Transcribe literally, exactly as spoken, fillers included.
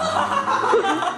Ha ha ha ha!